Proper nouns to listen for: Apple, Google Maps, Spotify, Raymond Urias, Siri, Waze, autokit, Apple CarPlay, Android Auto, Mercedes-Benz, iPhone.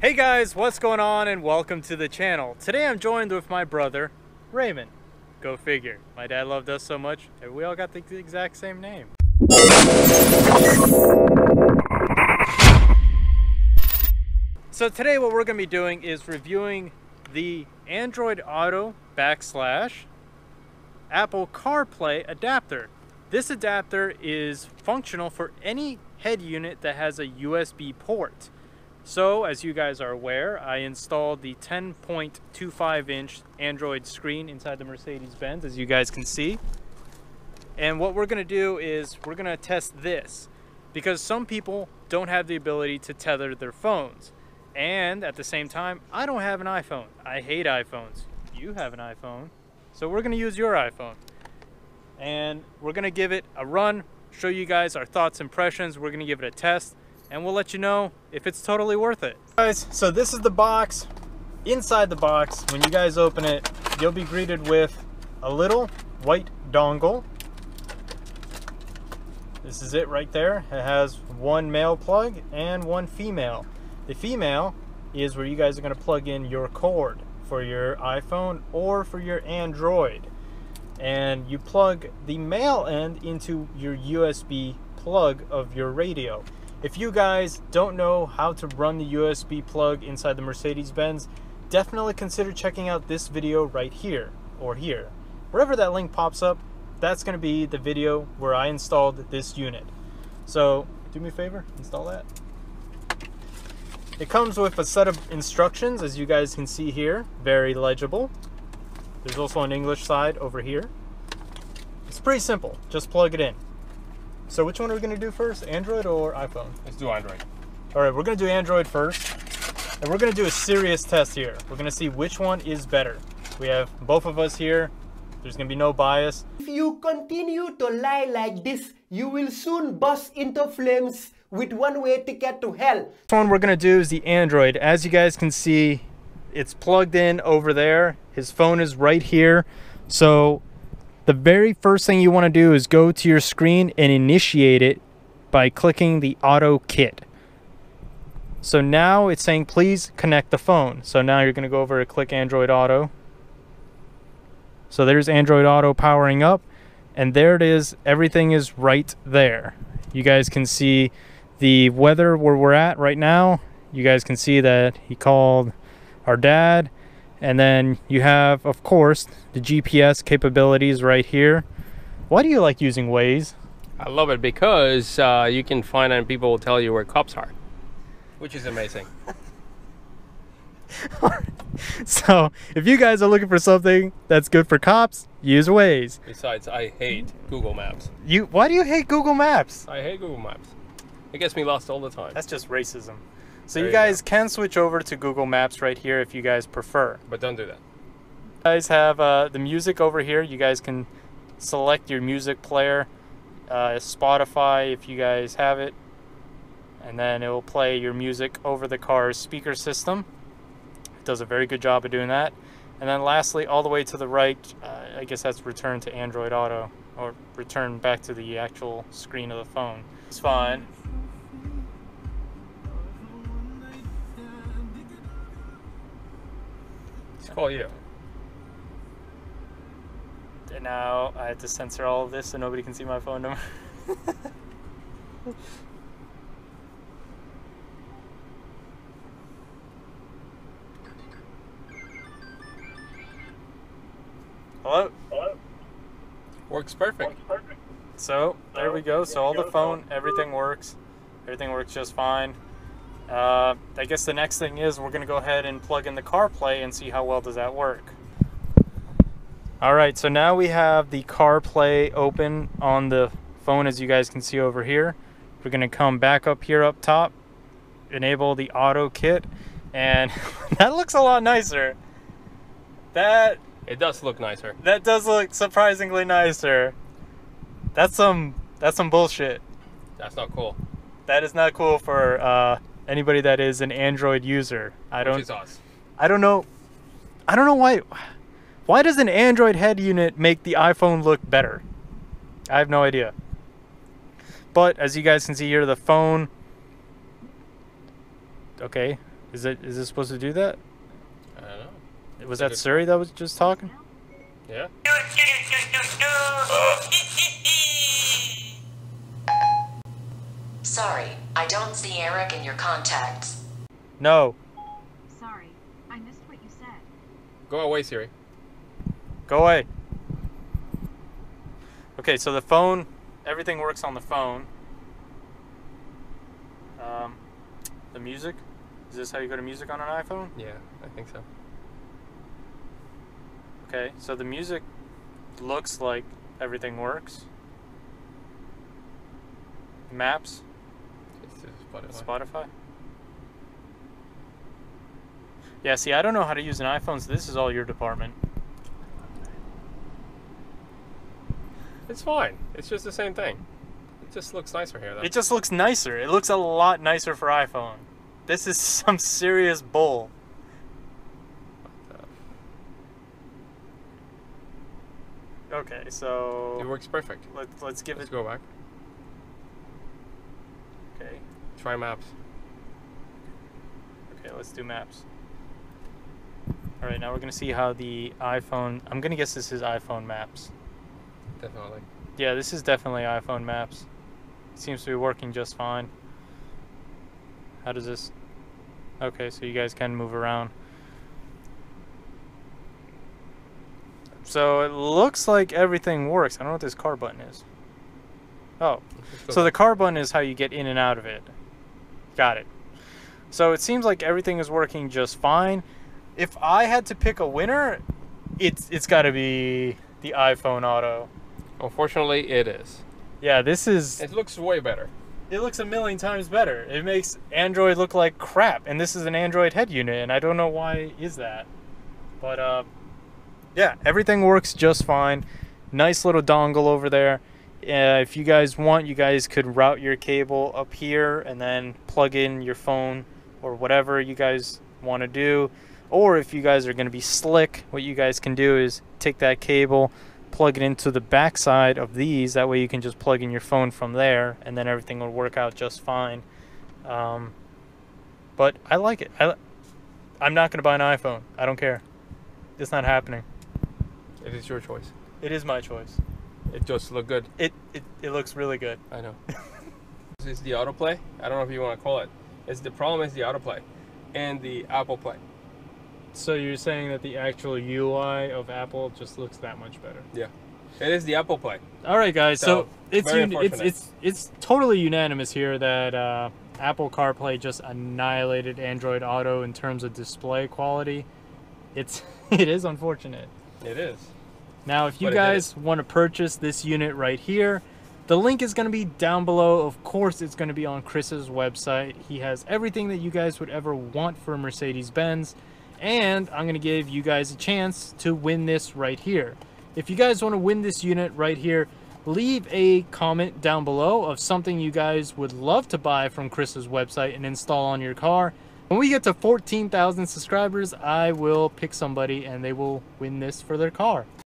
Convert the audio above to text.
Hey guys, what's going on and welcome to the channel. Today I'm joined with my brother, Raymond. Go figure. My dad loved us so much that we all got the exact same name. So today what we're going to be doing is reviewing the Android Auto / Apple CarPlay adapter. This adapter is functional for any head unit that has a USB port. So, as you guys are aware, I installed the 10.25-inch Android screen inside the Mercedes-Benz, as you guys can see. And what we're going to do is we're going to test this, because some people don't have the ability to tether their phones. And at the same time, I don't have an iPhone. I hate iPhones. You have an iPhone. So we're going to use your iPhone. And we're going to give it a run, show you guys our thoughts, impressions. We're going to give it a test. And we'll let you know if it's totally worth it. Guys, so this is the box. Inside the box, when you guys open it, you'll be greeted with a little white dongle. This is it right there. It has one male plug and one female. The female is where you guys are going to plug in your cord for your iPhone or for your Android. And you plug the male end into your USB plug of your radio. If you guys don't know how to run the USB plug inside the Mercedes-Benz, definitely consider checking out this video right here, or here. Wherever that link pops up, that's going to be the video where I installed this unit. So, do me a favor, install that. It comes with a set of instructions, as you guys can see here, very legible. There's also an English side over here. It's pretty simple, just plug it in. So which one are we going to do first, Android or iPhone? Let's do Android. All right, we're going to do Android first. And we're going to do a serious test here. We're going to see which one is better. We have both of us here. There's going to be no bias. If you continue to lie like this, you will soon burst into flames with one-way ticket to hell. This one we're going to do is the Android. As you guys can see, it's plugged in over there. His phone is right here. So the very first thing you want to do is go to your screen and initiate it by clicking the auto kit. So now it's saying please connect the phone. So now you're going to go over and click Android Auto. So there's Android Auto powering up, and there it is. Everything is right there. You guys can see the weather where we're at right now. You guys can see that he called our dad. And then you have, of course, the GPS capabilities right here. Why do you like using Waze? I love it because you can find out, and people will tell you where cops are, which is amazing. So if you guys are looking for something that's good for cops, use Waze. Besides, I hate Google Maps. Why do you hate Google Maps? I hate Google Maps. It gets me lost all the time. That's just racism. So you guys can switch over to Google Maps right here if you guys prefer. But don't do that. You guys have the music over here. You guys can select your music player, Spotify if you guys have it. And then it will play your music over the car's speaker system. It does a very good job of doing that. And then lastly, all the way to the right, I guess that's return to Android Auto, or return back to the actual screen of the phone. It's fine. Call you. And now I have to censor all of this so nobody can see my phone number. Hello? Hello? Works perfect. Works perfect. So there we go. So all the phone, everything works. Everything works just fine. I guess the next thing is we're going to go ahead and plug in the CarPlay and see how well does that work. Alright, so now we have the CarPlay open on the phone, as you guys can see over here. We're going to come back up here up top, enable the auto kit, and that looks a lot nicer. It does look nicer. That does look surprisingly nicer. That's some bullshit. That's not cool. That is not cool for anybody that is an Android user. I don't know why does an Android head unit make the iPhone look better? I have no idea. But as you guys can see here, the phone. Okay, Is it supposed to do that? I don't know. Was that Siri that was just talking? Yeah. Sorry, I don't see Eric in your contacts. No. Sorry, I missed what you said. Go away, Siri. Go away. Okay, so the phone, everything works on the phone. The music. Is this how you go to music on an iPhone? Yeah, I think so. Okay, so the music looks like everything works. Maps. It's Spotify. Yeah, see, I don't know how to use an iPhone, so this is all your department. It's fine. It's just the same thing. It just looks nicer here, though. It just looks nicer. It looks a lot nicer for iPhone. This is some serious bull. Okay, so it works perfect. Let's go back. Okay. Try maps. Okay, let's do maps. All right, now we're gonna see how the iPhone. I'm gonna guess this is iPhone Maps. Definitely. Yeah, this is definitely iPhone Maps. It seems to be working just fine. How does this? Okay, so you guys can move around. So it looks like everything works. I don't know what this car button is. Oh, so the car button is how you get in and out of it. Got it. So it seems like everything is working just fine. If I had to pick a winner, it's got to be the iPhone Auto. Unfortunately, it is. Yeah, this is... It looks way better. It looks a million times better. It makes Android look like crap, and this is an Android head unit, and I don't know why is that. But, yeah, everything works just fine. Nice little dongle over there. If you guys want, you guys could route your cable up here and then plug in your phone or whatever you guys want to do. Or if you guys are going to be slick, what you guys can do is take that cable, plug it into the backside of these. That way you can just plug in your phone from there, and then everything will work out just fine. But I like it. I'm not going to buy an iPhone. I don't care. It's not happening. It is your choice. It is my choice. It just looked good. It looks really good. I know. This is the autoplay. I don't know if you want to call it. It's the problem is the autoplay and the Apple Play. So you're saying that the actual UI of Apple just looks that much better. Yeah. It is the Apple Play. All right, guys. So it's totally unanimous here that Apple CarPlay just annihilated Android Auto in terms of display quality. It is unfortunate. It is. Now, if you guys want to purchase this unit right here, the link is going to be down below. Of course, it's going to be on Chris's website. He has everything that you guys would ever want for Mercedes-Benz. And I'm going to give you guys a chance to win this right here. If you guys want to win this unit right here, leave a comment down below of something you guys would love to buy from Chris's website and install on your car. When we get to 14,000 subscribers, I will pick somebody and they will win this for their car.